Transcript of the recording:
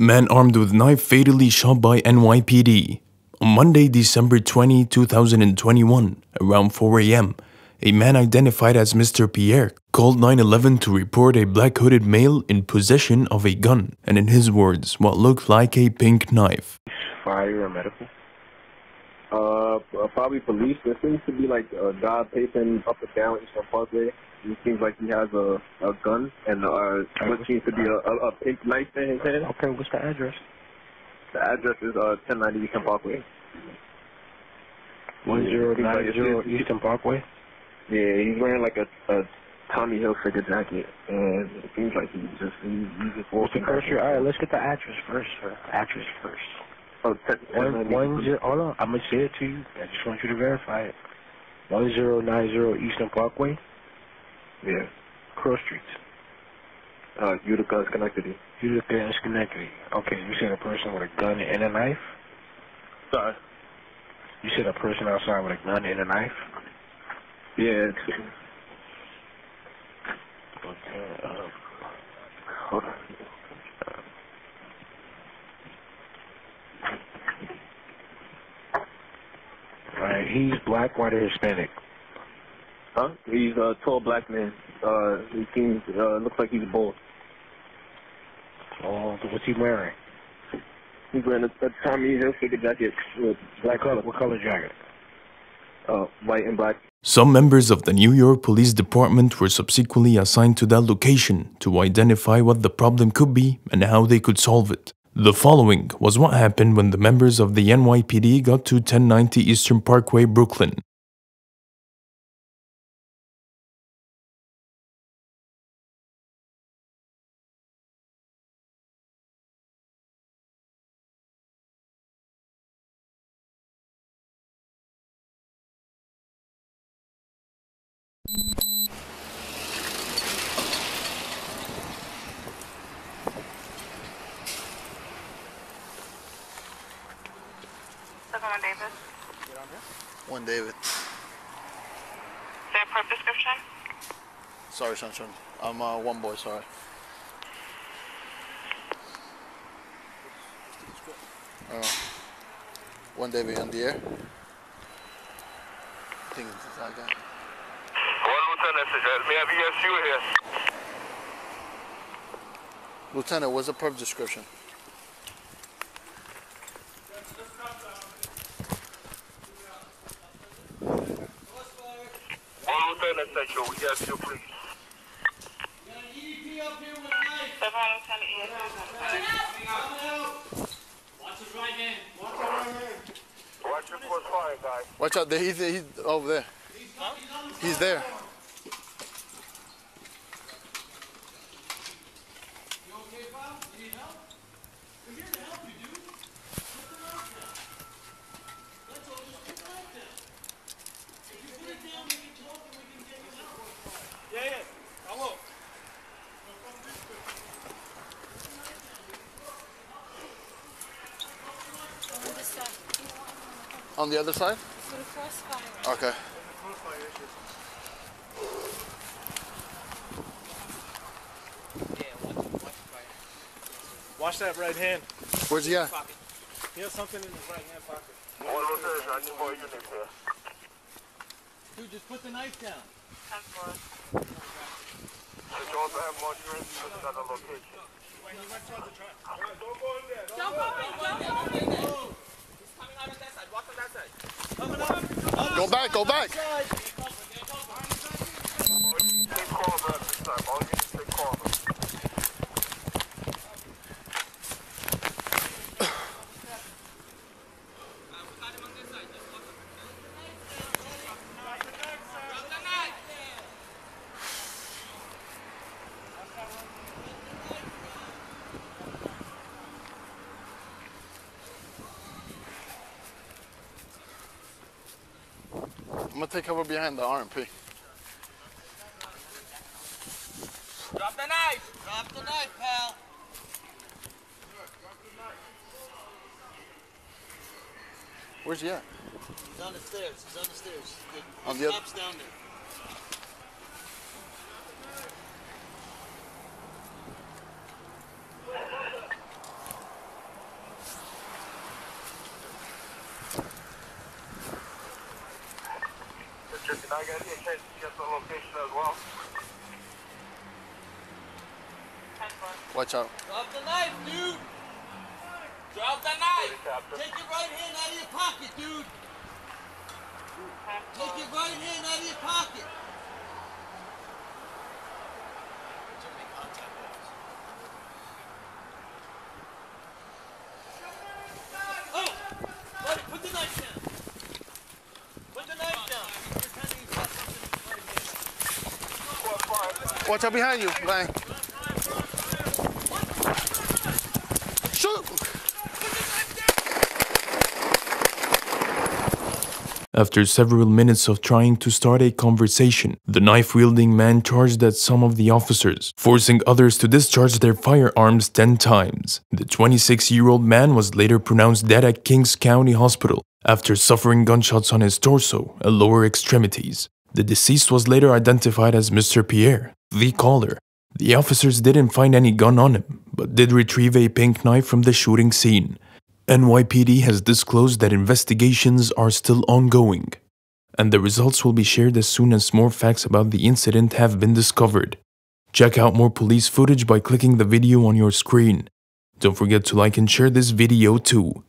Man armed with knife fatally shot by NYPD. On Monday, December 20, 2021, around 4 a.m., a man identified as Mr. Pierre called 911 to report a black-hooded male in possession of a gun, and in his words, what looked like a pink knife. Fire or medical? Probably police. There seems to be like a guy pacing up and down Eastern Parkway. He seems like he has a gun and what seems to be a pink knife in his hand. Okay, what's the address? The address is 1090 Eastern Parkway. 1090 Eastern Parkway? Yeah, he's wearing like a Tommy Hilfiger jacket, and it seems like he's just walking. Alright, let's get the address first, sir. Address first. Oh, 1090. Hold on, I'm going to say it to you. I just want you to verify it. 1090 Eastern Parkway? Yeah. Cross Streets. Utica and Schenectady. Utica and Schenectady. Okay, you said a person with a gun and a knife? Sorry? You said a person outside with a gun and a knife? Yeah. Okay, hold on. Alright, he's black, white, or Hispanic? Huh? He's a tall black man. He seems, looks like he's bald. Oh, so what's he wearing? He's wearing a Tommy Hilfiger jacket with black color. What color jacket? White and black. Some members of the New York Police Department were subsequently assigned to that location to identify what the problem could be and how they could solve it. The following was what happened when the members of the NYPD got to 1090 Eastern Parkway, Brooklyn. David. One David. Is there a part description? Sorry, Sunshine. I'm one boy, sorry. One David on the air. I think it's that guy. One Lieutenant, may I be SU here? Lieutenant, what's the perp description? Watch out, he's over there. He's there. On the other side? For the crossfire. Okay. Watch that right hand. Where's he at? He has something in his right hand pocket. Dude, just put the knife down. Don't go in there. Go back. I'm gonna take cover behind the RMP. Drop the knife! Drop the knife, pal! Where's he at? He's on the stairs. There's cops down there. Did I get a chance to get the location as well? Watch out. Drop the knife, dude! Drop the knife! Take your right hand out of your pocket, dude! Take your right hand out of your pocket! Watch out behind you, Blaine. Shoot! After several minutes of trying to start a conversation, the knife-wielding man charged at some of the officers, forcing others to discharge their firearms 10 times. The 26-year-old man was later pronounced dead at King's County Hospital after suffering gunshots on his torso and lower extremities. The deceased was later identified as Mr. Pierre, the caller. The officers didn't find any gun on him, but did retrieve a pink knife from the shooting scene. NYPD has disclosed that investigations are still ongoing, and the results will be shared as soon as more facts about the incident have been discovered. Check out more police footage by clicking the video on your screen. Don't forget to like and share this video too.